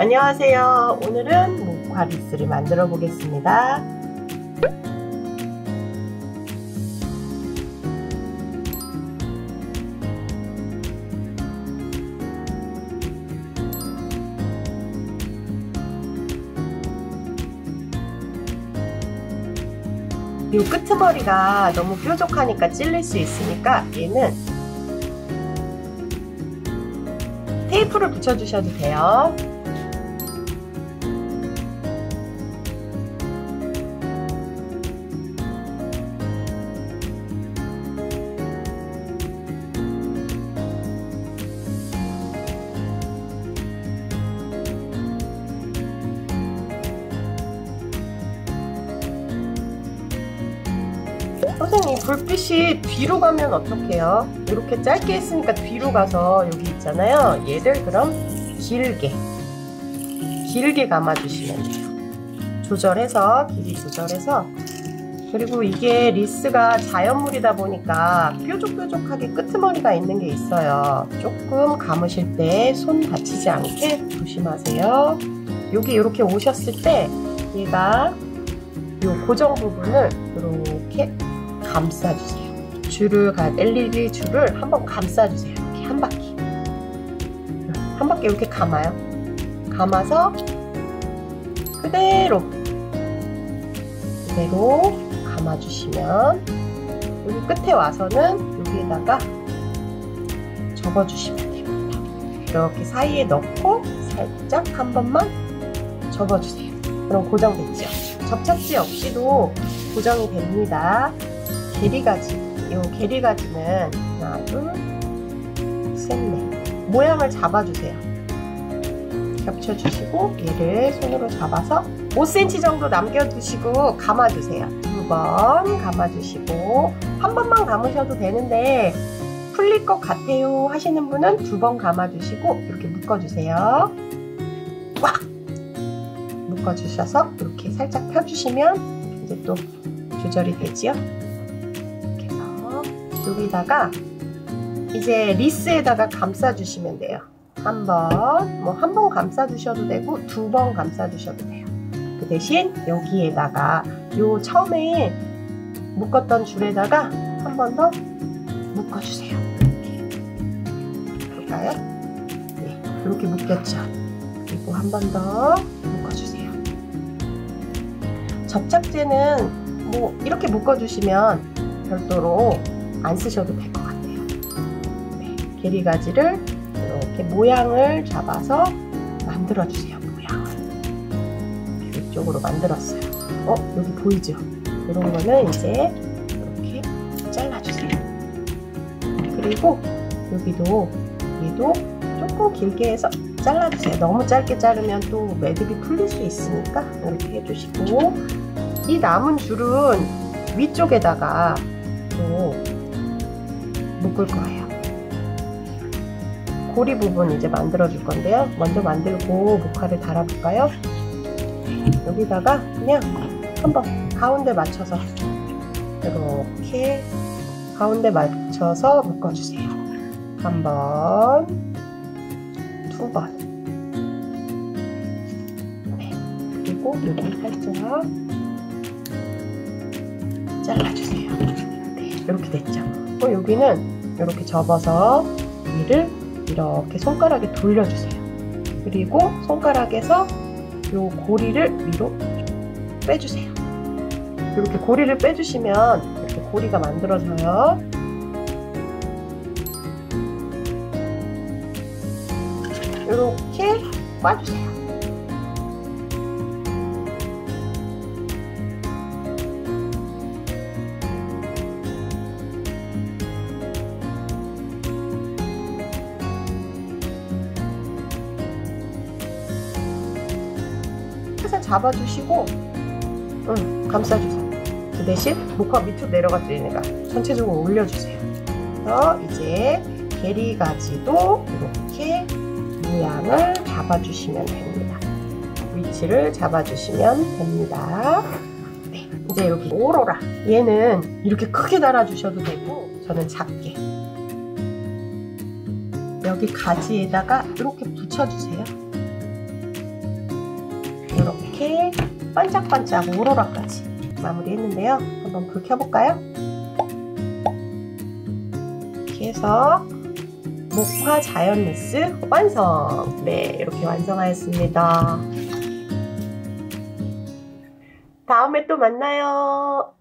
안녕하세요. 오늘은 목화리스를 만들어 보겠습니다. 이 끄트머리가 너무 뾰족하니까 찔릴 수 있으니까 얘는 테이프를 붙여주셔도 돼요. 선생님, 불빛이 뒤로 가면 어떡해요? 이렇게 짧게 했으니까 뒤로 가서 여기 있잖아요. 얘를 그럼 길게 감아주시면 돼요. 조절해서, 길이 조절해서. 그리고 이게 리스가 자연물이다 보니까 뾰족뾰족하게 끄트머리가 있는 게 있어요. 조금 감으실 때 손 다치지 않게 조심하세요. 여기 이렇게 오셨을 때 얘가 요 고정 부분을 이렇게 감싸주세요. LED 줄을 한번 감싸주세요. 이렇게 한 바퀴. 한 바퀴 이렇게 감아요. 감아서 그대로 감아주시면 여기 끝에 와서는 여기에다가 접어주시면 됩니다. 이렇게 사이에 넣고 살짝 한 번만 접어주세요. 그럼 고정됐죠? 접착제 없이도 고정이 됩니다. 게리가지, 이 게리가지는 하나, 둘, 셋, 넷 모양을 잡아주세요. 겹쳐주시고 얘를 손으로 잡아서 5cm 정도 남겨두시고 감아주세요. 두 번 감아주시고 한 번만 감으셔도 되는데 풀릴 것 같아요 하시는 분은 두 번 감아주시고 이렇게 묶어주세요. 꽉 묶어주셔서 이렇게 살짝 펴주시면 이제 또 조절이 되지요. 여기다가 이제 리스에다가 감싸주시면 돼요. 한 번 감싸주셔도 되고 두 번 감싸주셔도 돼요. 그 대신 여기에다가 요 처음에 묶었던 줄에다가 한 번 더 묶어주세요. 이렇게 볼까요? 네, 이렇게 묶였죠. 그리고 한 번 더 묶어주세요. 접착제는 뭐 이렇게 묶어주시면 별도로 안 쓰셔도 될 것 같아요. 네, 게리가지를 이렇게 모양을 잡아서 만들어주세요. 모양을 이쪽으로 만들었어요. 여기 보이죠? 이런 거는 이제 이렇게 잘라주세요. 그리고 여기도 얘도 조금 길게 해서 잘라주세요. 너무 짧게 자르면 또 매듭이 풀릴 수 있으니까 이렇게 해주시고 이 남은 줄은 위쪽에다가 또 묶을 거예요. 고리 부분 이제 만들어 줄 건데요. 먼저 만들고 목화를 달아볼까요? 여기다가 그냥 한번 가운데 맞춰서 이렇게 가운데 맞춰서 묶어주세요. 한 번, 두 번. 네. 그리고 여기 살짝 잘라주세요. 네, 이렇게 됐죠. 여기는 이렇게 접어서 위를 이렇게 손가락에 돌려주세요. 그리고 손가락에서 요 고리를 위로 빼주세요. 이렇게 고리를 빼주시면 이렇게 고리가 만들어져요. 이렇게 꽈주세요. 잡아주시고 감싸주세요. 그 대신 목화 밑으로 내려가드리니까 전체적으로 올려주세요. 그래서 이제 게리가지도 이렇게 모양을 잡아주시면 됩니다. 위치를 잡아주시면 됩니다. 네, 이제 여기 오로라 얘는 이렇게 크게 달아주셔도 되고 저는 작게 여기 가지에다가 이렇게 붙여주세요. 이렇게 반짝반짝 오로라까지 마무리했는데요. 한번 불 켜볼까요? 이렇게 해서 목화 자연리스 완성! 네, 이렇게 완성하였습니다. 다음에 또 만나요.